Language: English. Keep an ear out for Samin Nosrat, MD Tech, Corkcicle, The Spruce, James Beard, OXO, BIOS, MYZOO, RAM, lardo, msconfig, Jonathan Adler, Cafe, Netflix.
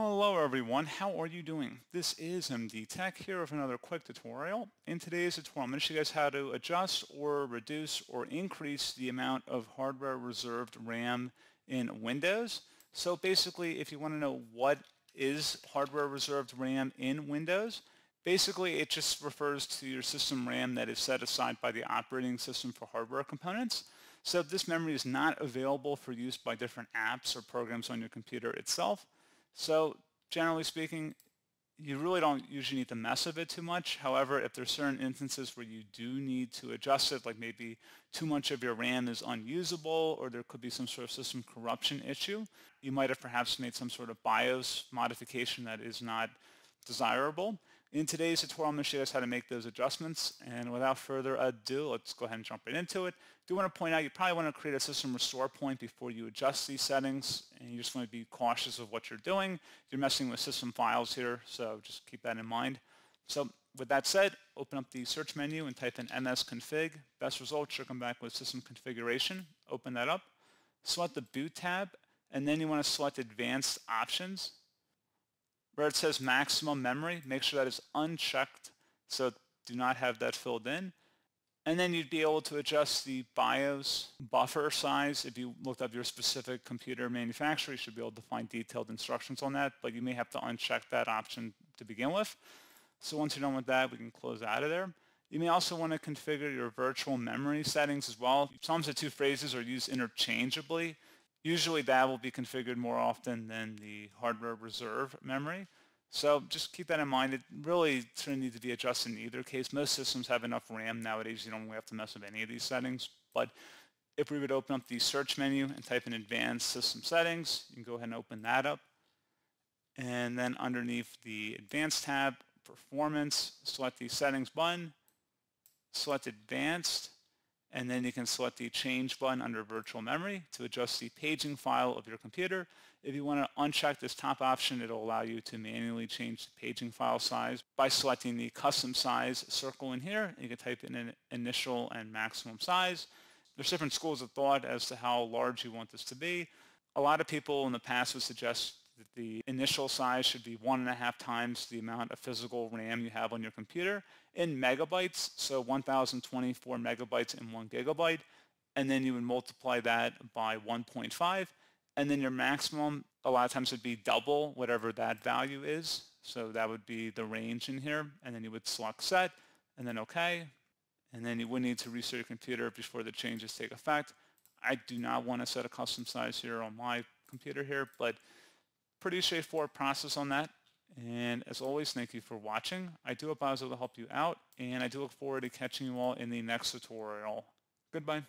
Hello everyone, how are you doing? This is MD Tech here with another quick tutorial. In today's tutorial, I'm going to show you guys how to adjust or reduce or increase the amount of hardware reserved RAM in Windows. So basically, if you want to know what is hardware reserved RAM in Windows, basically it just refers to your system RAM that is set aside by the operating system for hardware components. So this memory is not available for use by different apps or programs on your computer itself. So generally speaking, you really don't usually need to mess with it too much. However, if there's certain instances where you do need to adjust it, like maybe too much of your RAM is unusable or there could be some sort of system corruption issue, you might have perhaps made some sort of BIOS modification that is not desirable. In today's tutorial, I'm going to show you guys how to make those adjustments, and without further ado, let's go ahead and jump right into it. I do want to point out you probably want to create a system restore point before you adjust these settings, and you just want to be cautious of what you're doing. You're messing with system files here, so just keep that in mind. So with that said, open up the search menu and type in msconfig. Best results should come back with system configuration. Open that up. Select the boot tab, and then you want to select advanced options. Where it says maximum memory, make sure that is unchecked, so do not have that filled in. And then you'd be able to adjust the BIOS buffer size. If you looked up your specific computer manufacturer, you should be able to find detailed instructions on that, but you may have to uncheck that option to begin with. So once you're done with that, we can close out of there. You may also want to configure your virtual memory settings as well. Sometimes the two phrases are used interchangeably. Usually that will be configured more often than the hardware reserve memory. So just keep that in mind. It really shouldn't need to be adjusted in either case. Most systems have enough RAM nowadays. You don't really have to mess with any of these settings. But if we would open up the search menu and type in advanced system settings, you can go ahead and open that up. And then underneath the advanced tab, performance, select the settings button, select advanced, and then you can select the Change button under Virtual Memory to adjust the paging file of your computer. If you want to uncheck this top option, it'll allow you to manually change the paging file size by selecting the custom size circle in here. You can type in an initial and maximum size. There's different schools of thought as to how large you want this to be. A lot of people in the past would suggest that the initial size should be 1.5 times the amount of physical RAM you have on your computer in megabytes, so 1,024 megabytes in 1 gigabyte, and then you would multiply that by 1.5, and then your maximum a lot of times would be double whatever that value is, so that would be the range in here, and then you would select set, and then OK, and then you would need to restart your computer before the changes take effect. I do not want to set a custom size here on my computer here, but pretty straightforward process on that. And as always, thank you for watching. I do hope I was able to help you out, and I do look forward to catching you all in the next tutorial. Goodbye.